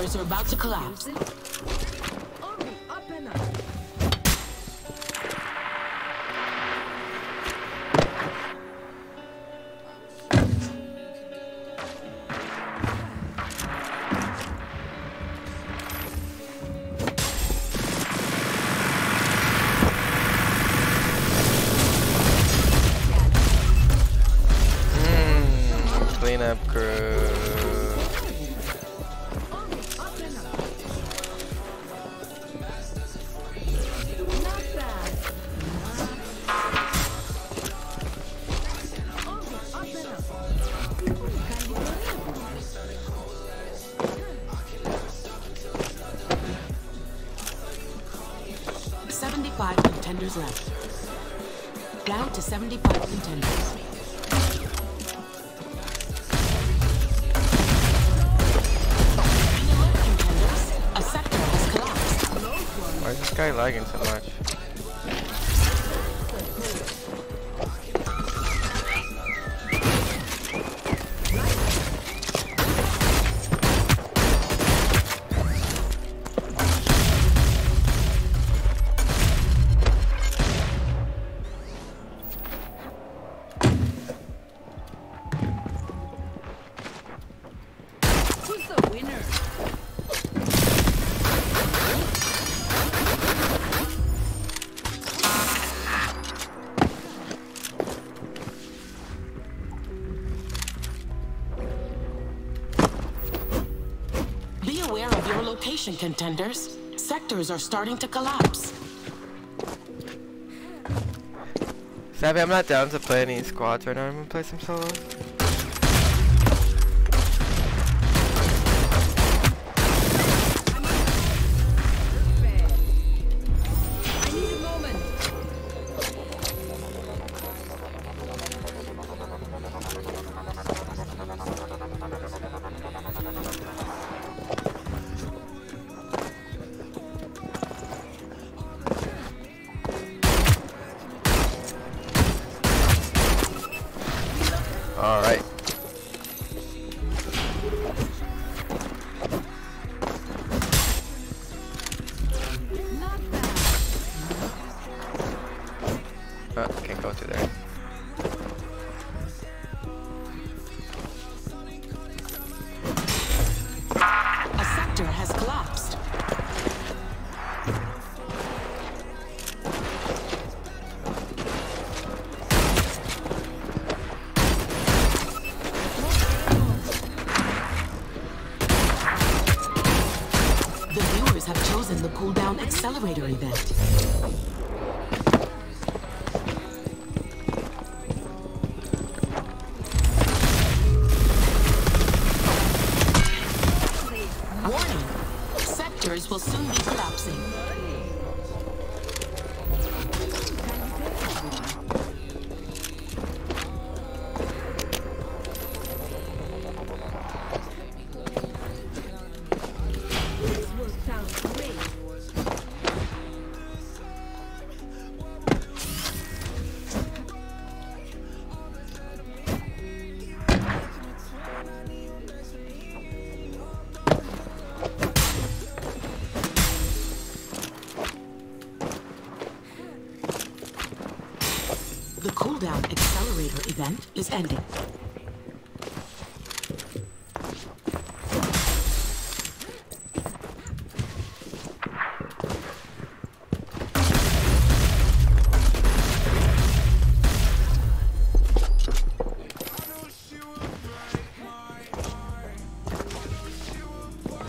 towers are about to collapse. Left. Down to 75 contenders. And 11 contenders, a sector has collapsed. Why is this guy lagging so much? Contenders, sectors are starting to collapse. Savvy, I'm not down to play any squads right now. I'm gonna play some solos. Accelerator event. Warning! Sectors will soon be collapsing. Is ending.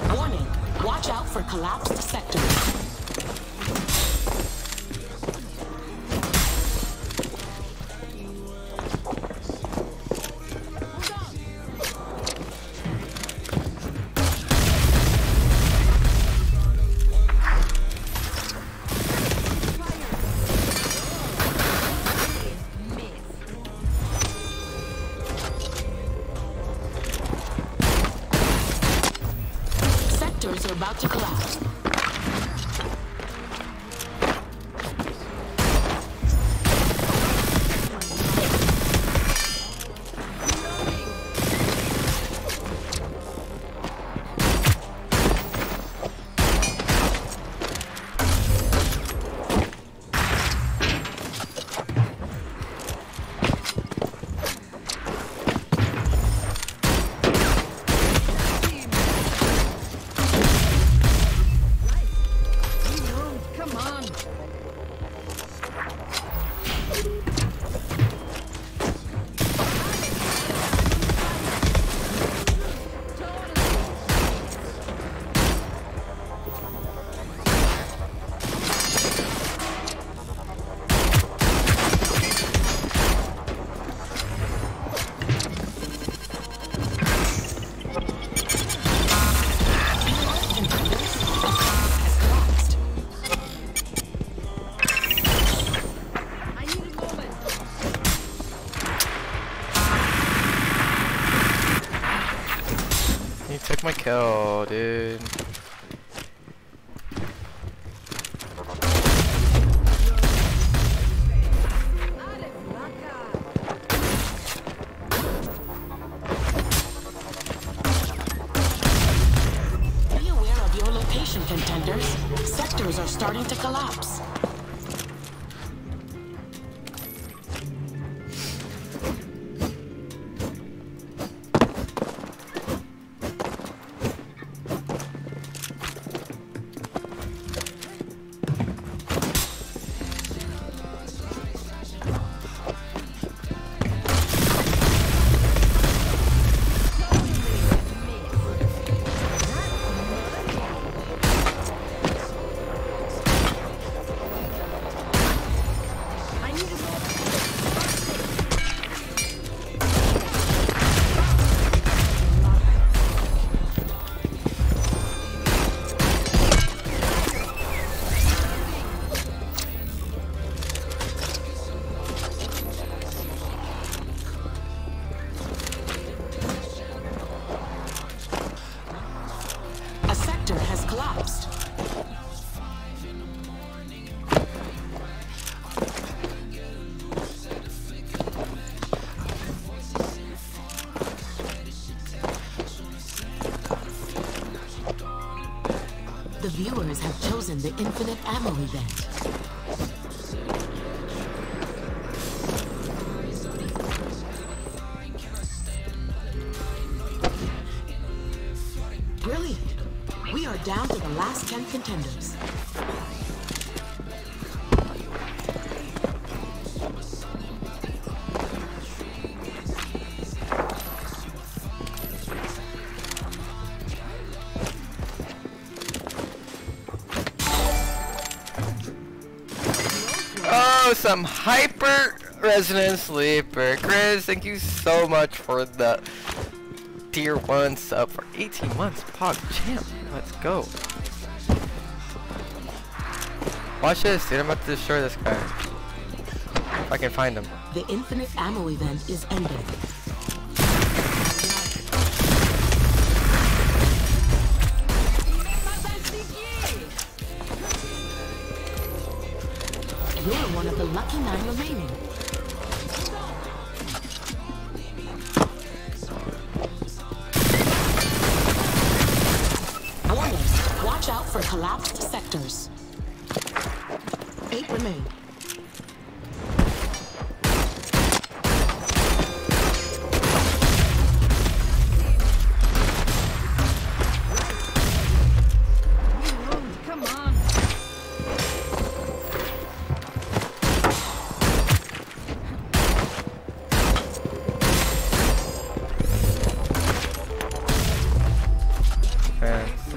Warning, watch out for collapsed sectors. took my kill, dude. Be aware of your location, contenders. Sectors are starting to collapse. The viewers have chosen the Infinite Ammo event. Brilliant! We are down to the last 10 contenders. Some hyper resonance sleeper. Chris, thank you so much for the tier 1 sub for 18 months. Pog champ, let's go. Watch this, dude. I'm about to destroy this guy. If I can find him. The Infinite Ammo event is ended. You're one of the lucky 9 remaining. Warning, watch out for collapsed sectors. 8 remain.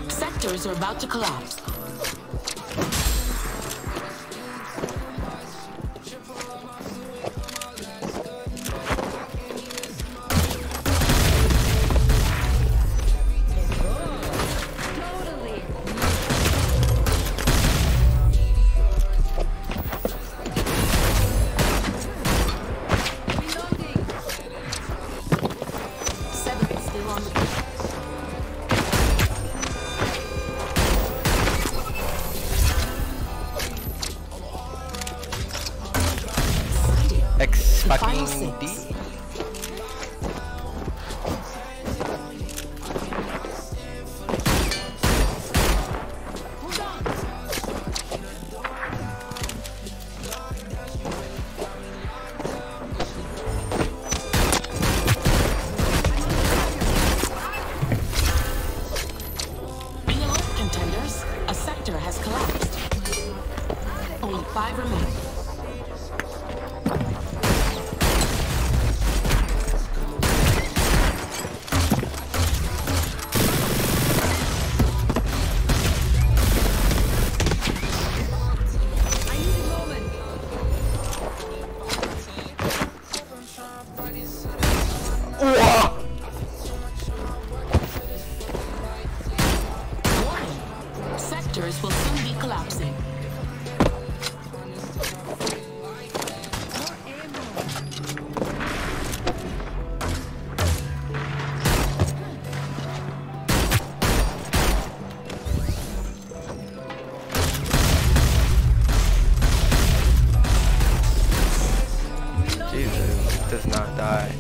Sectors are about to collapse. Final 6. Be alert, contenders. A sector has collapsed. Only 5 remain. die.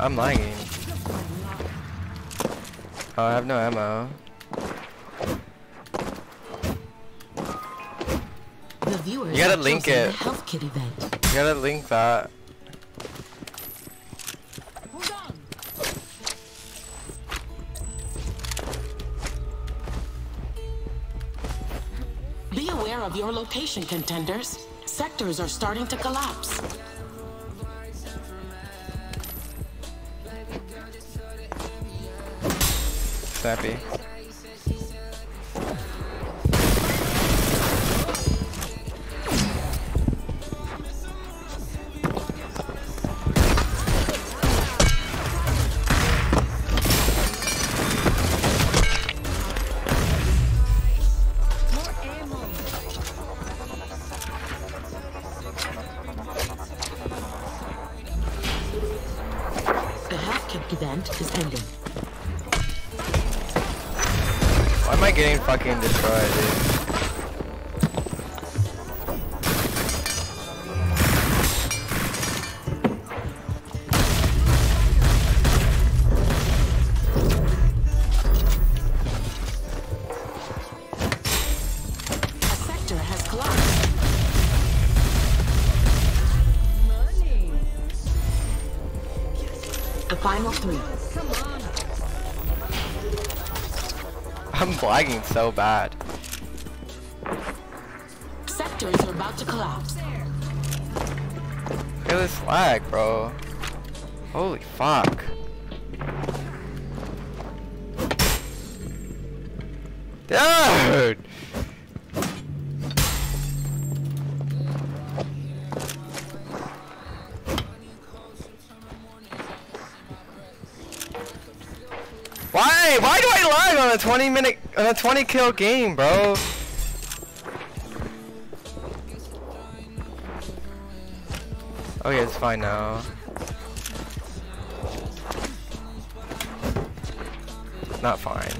I'm lagging. Oh, I have no ammo. You gotta link it. You gotta link that. Be aware of your location, contenders. Sectors are starting to collapse. Happy. The health kick event is ending. Why am I getting fucking destroyed, dude? I'm lagging so bad. Sectors are about to collapse. Look at this lag, bro. Holy fuck. Dude! Why? Why do I lag on a 20 kill game, bro? Okay, it's fine now. Not fine.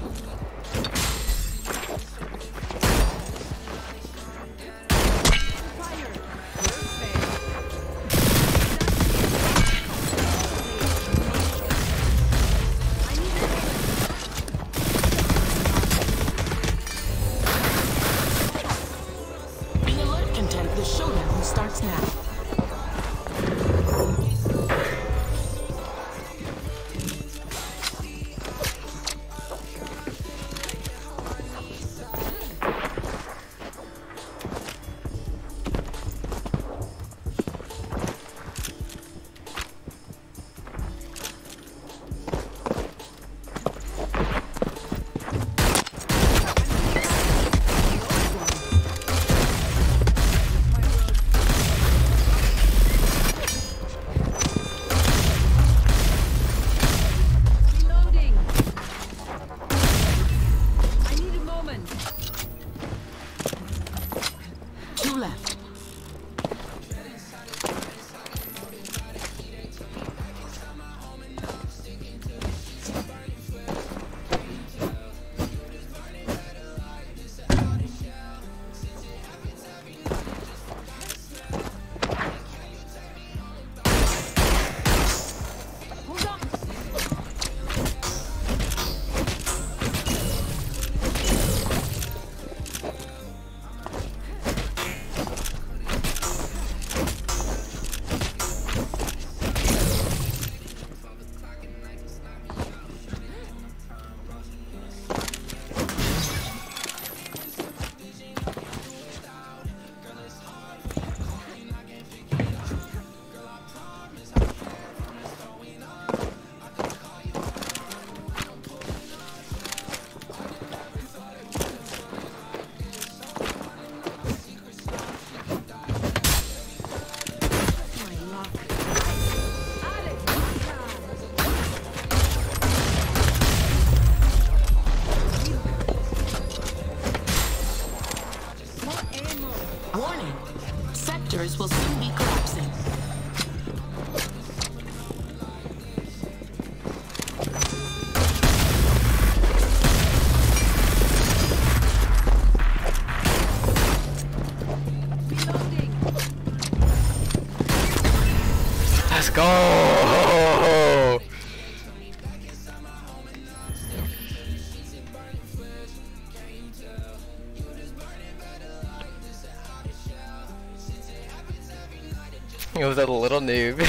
He was a little noob.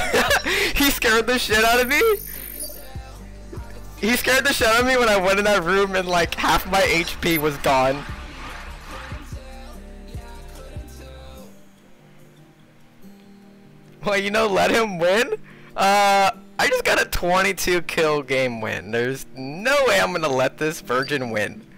He scared the shit out of me. He scared the shit out of me when I went in that room and like half my HP was gone. Well, you know, let him win? I just got a 22 kill game win. There's no way I'm gonna let this virgin win.